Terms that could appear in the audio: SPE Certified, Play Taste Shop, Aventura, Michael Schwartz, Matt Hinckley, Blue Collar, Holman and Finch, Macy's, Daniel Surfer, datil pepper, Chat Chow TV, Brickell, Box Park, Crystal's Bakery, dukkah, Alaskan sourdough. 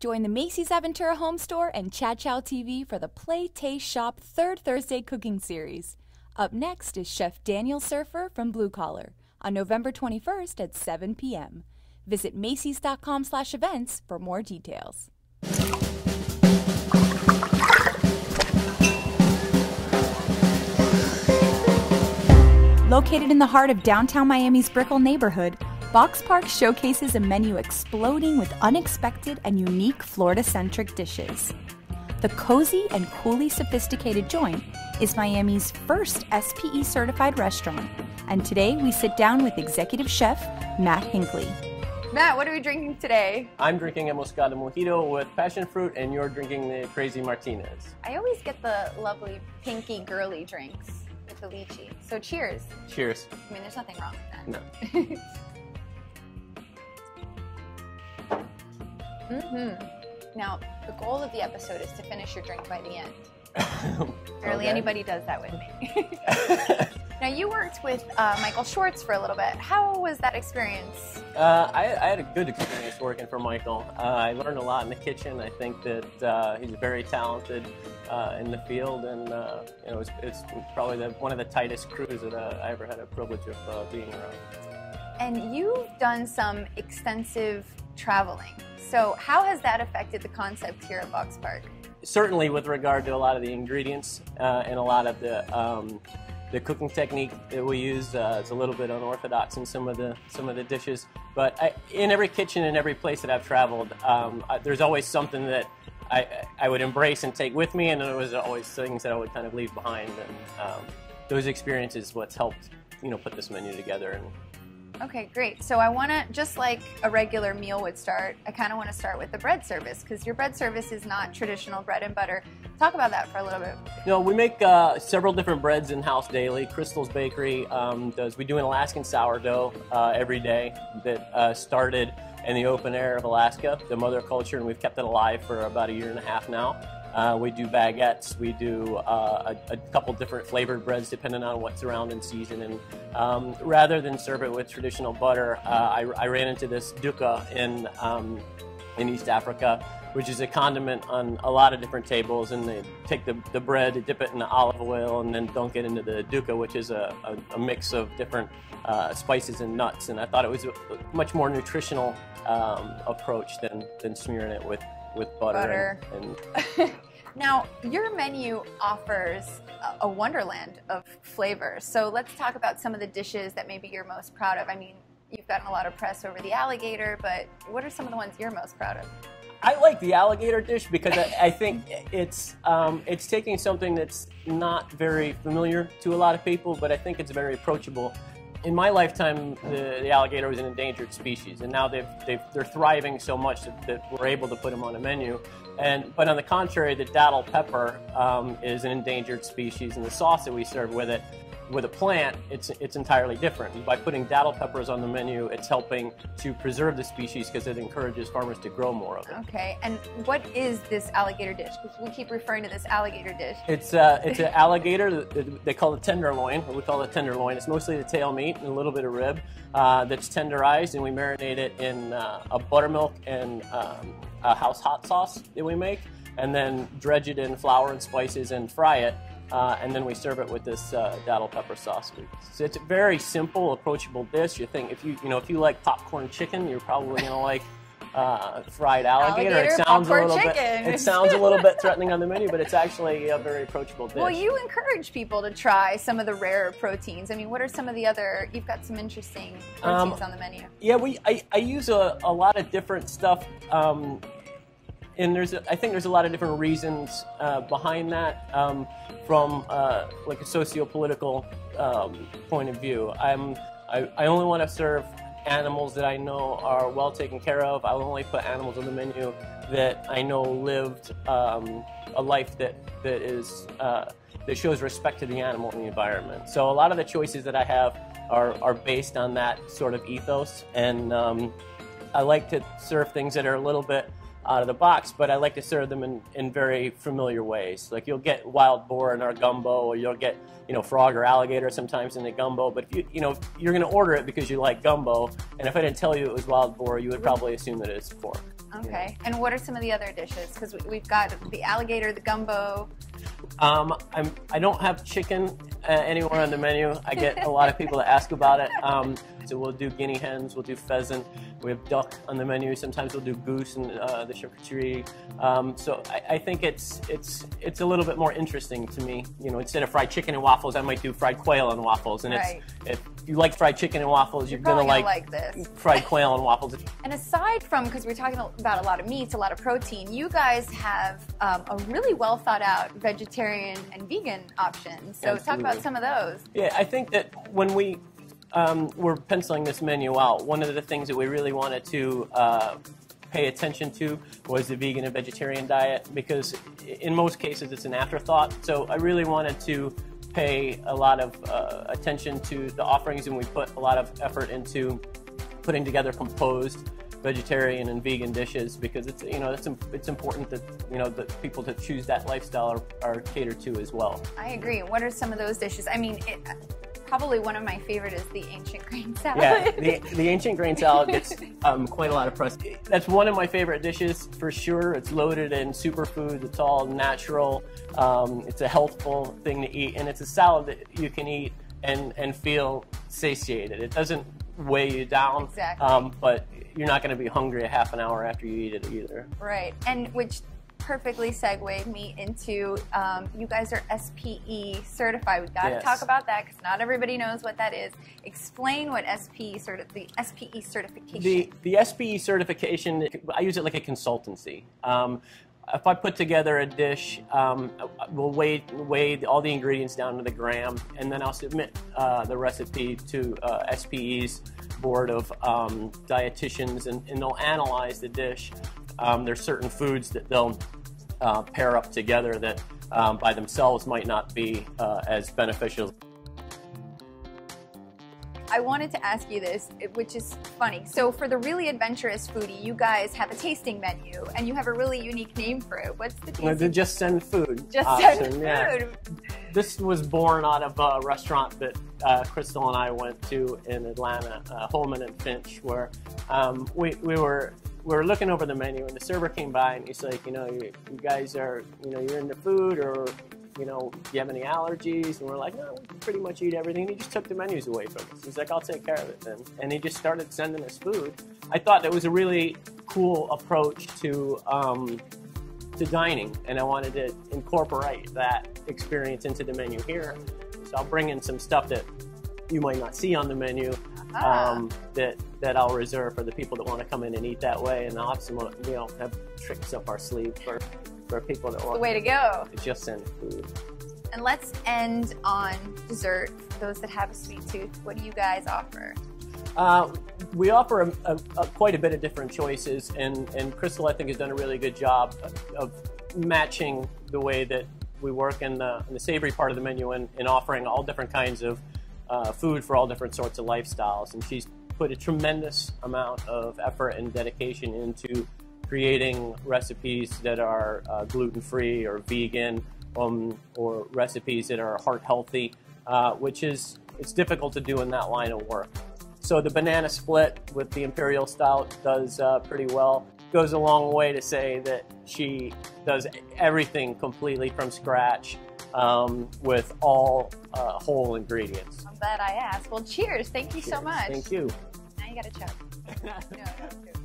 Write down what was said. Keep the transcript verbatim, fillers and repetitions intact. Join the Macy's Aventura Home Store and Chat Chow T V for the Play Taste Shop Third Thursday Cooking Series. Up next is Chef Daniel Surfer from Blue Collar on November twenty-first at seven p m Visit Macy's.com slash events for more details. Located in the heart of downtown Miami's Brickell neighborhood, Box Park showcases a menu exploding with unexpected and unique Florida-centric dishes. The cozy and coolly sophisticated joint is Miami's first S P E certified restaurant, and today we sit down with executive chef Matt Hinckley. Matt, what are we drinking today? I'm drinking a Moscato Mojito with passion fruit, and you're drinking the Crazy Martinez. I always get the lovely pinky girly drinks with the lychee. So cheers. Cheers. I mean, there's nothing wrong with that. No. Mm-hmm. Now, the goal of the episode is to finish your drink by the end. Barely okay. Anybody does that with me. Now, you worked with uh, Michael Schwartz for a little bit. How was that experience? Uh, I, I had a good experience working for Michael. Uh, I learned a lot in the kitchen. I think that uh, he's very talented uh, in the field, and uh, you know, it's, it's probably the, one of the tightest crews that uh, I ever had a privilege of uh, being around. And you've done some extensive traveling. So how has that affected the concept here at Box Park? Certainly with regard to a lot of the ingredients uh, and a lot of the, um, the cooking technique that we use. Uh, it's a little bit unorthodox in some of the, some of the dishes. But I, in every kitchen and every place that I've traveled, um, I, there's always something that I, I would embrace and take with me, and there was always things that I would kind of leave behind. And um, those experiences what's helped, you know, put this menu together. And, okay, great. So I want to, just like a regular meal would start, I kind of want to start with the bread service, because your bread service is not traditional bread and butter. Talk about that for a little bit. No, we make uh, several different breads in-house daily. Crystal's Bakery um, does, we do an Alaskan sourdough uh, every day that uh, started in the open air of Alaska, the mother culture, and we've kept it alive for about a year and a half now. Uh, we do baguettes, we do uh, a, a couple different flavored breads depending on what's around in season. And um, rather than serve it with traditional butter, uh, I, I ran into this dukkah in, um, in East Africa, which is a condiment on a lot of different tables. And they take the, the bread, dip it in the olive oil, and then dunk it into the dukkah, which is a, a, a mix of different uh, spices and nuts. And I thought it was a much more nutritional um, approach than, than smearing it with with butter, butter. And, and Now, your menu offers a wonderland of flavors, so let's talk about some of the dishes that maybe you're most proud of. I mean, you've gotten a lot of press over the alligator, but what are some of the ones you're most proud of? I like the alligator dish because I, I think it's um, it's taking something that's not very familiar to a lot of people, but I think it's very approachable. In my lifetime, the, the alligator was an endangered species, and now they've, they've, they're thriving so much that, that we're able to put them on a menu. And, but on the contrary, the datil pepper um, is an endangered species, and the sauce that we serve with it, with a plant, it's, it's entirely different. By putting datil peppers on the menu, it's helping to preserve the species because it encourages farmers to grow more of it. Okay, and what is this alligator dish? Because we keep referring to this alligator dish. It's, uh, it's an alligator, they call it tenderloin, or we call it tenderloin. It's mostly the tail meat and a little bit of rib uh, that's tenderized, and we marinate it in uh, a buttermilk and um, a house hot sauce that we make, and then dredge it in flour and spices and fry it. Uh, and then we serve it with this uh, datil pepper sauce. So it's a very simple, approachable dish. You think if you you know if you like popcorn chicken, you're probably gonna like uh, fried alligator. alligator. It sounds a little chicken. bit. It sounds a little bit threatening on the menu, but it's actually a very approachable dish. Well, you encourage people to try some of the rarer proteins. I mean, what are some of the other? You've got some interesting proteins um, on the menu. Yeah, we I, I use a, a lot of different stuff. Um, And there's, a, I think there's a lot of different reasons uh, behind that, um, from uh, like a socio-political um, point of view. I'm, I, I only want to serve animals that I know are well taken care of. I'll only put animals on the menu that I know lived um, a life that that is uh, that shows respect to the animal and the environment. So a lot of the choices that I have are are based on that sort of ethos, and um, I like to serve things that are a little bit out of the box, but I like to serve them in, in very familiar ways. Like you'll get wild boar in our gumbo, or you'll get, you know, frog or alligator sometimes in the gumbo, but if you, you know, you're gonna order it because you like gumbo, and if I didn't tell you it was wild boar, you would probably assume that it's pork. Okay. Yeah. And what are some of the other dishes? Because we've got the alligator, the gumbo. Um, I'm, I don't have chicken uh, anywhere on the menu. I get a lot of people that ask about it. Um, so we'll do guinea hens, we'll do pheasant, we have duck on the menu. Sometimes we'll do goose and uh, the charcuterie. Um, so I, I think it's it's it's a little bit more interesting to me. You know, instead of fried chicken and waffles, I might do fried quail and waffles. And right. it's, if you like fried chicken and waffles, you're, you're gonna, gonna like, like this. fried quail and waffles. And aside from, because we're talking about a lot of meats, a lot of protein, you guys have um, a really well thought out vegetarian and vegan options. So Absolutely. talk about some of those. Yeah, I think that when we um, were penciling this menu out, one of the things that we really wanted to uh, pay attention to was the vegan and vegetarian diet, because in most cases it's an afterthought. So I really wanted to pay a lot of uh, attention to the offerings, and we put a lot of effort into putting together composed vegetarian and vegan dishes, because it's, you know, it's, it's important that, you know, the people that choose that lifestyle are, are catered to as well. I agree. What are some of those dishes? I mean, it, probably one of my favorite is the ancient grain salad. Yeah, the, the ancient grain salad gets um, quite a lot of press. That's one of my favorite dishes for sure. It's loaded in superfoods. It's all natural. Um, it's a healthful thing to eat, and it's a salad that you can eat and, and feel satiated. It doesn't weigh you down, exactly. um, but you're not going to be hungry a half an hour after you eat it either. Right, and which perfectly segued me into um, you guys are S P E certified. We've got yes. to talk about that, because not everybody knows what that is. Explain what S P E certi the S P E certification. The, the S P E certification, I use it like a consultancy. Um, If I put together a dish, um, we'll weigh, weigh all the ingredients down to the gram, and then I'll submit uh, the recipe to uh, S P E's board of um, dietitians, and, and they'll analyze the dish. Um, there's certain foods that they'll uh, pair up together that um, by themselves might not be uh, as beneficial. I wanted to ask you this, which is funny. So for the really adventurous foodie, you guys have a tasting menu, and you have a really unique name for it. What's the tasting? The Just Send Food. Just option. Send Food. Yeah. This was born out of a restaurant that uh, Crystal and I went to in Atlanta, uh, Holman and Finch, where um, we, we were we were looking over the menu, and the server came by, and he's like, you know, you, you guys are, you know, you're into food, or, you know, do you have any allergies? And we're like, no, we can pretty much eat everything. And he just took the menus away from us. He's like, I'll take care of it then. And he just started sending us food. I thought that was a really cool approach to, um, to dining, and I wanted to incorporate that experience into the menu here. So I'll bring in some stuff that you might not see on the menu, ah. um, that, that I'll reserve for the people that want to come in and eat that way, and I'll have some, you know, have tricks up our sleeve for for people that want the way to go. It's Just Send Food. And let's end on dessert. For those that have a sweet tooth, what do you guys offer? Uh, we offer a, a, a quite a bit of different choices, and, and Crystal, I think, has done a really good job of, of matching the way that we work in the, in the savory part of the menu, and, and offering all different kinds of uh, food for all different sorts of lifestyles. And she's put a tremendous amount of effort and dedication into creating recipes that are uh, gluten-free or vegan, um, or recipes that are heart-healthy, uh, which is, it's difficult to do in that line of work. So the banana split with the Imperial Stout does uh, pretty well. Goes a long way to say that she does everything completely from scratch, um, with all uh, whole ingredients. I'm glad I asked. Well, cheers. Thank you cheers. so much. Thank you. Now you gotta chug. No, no,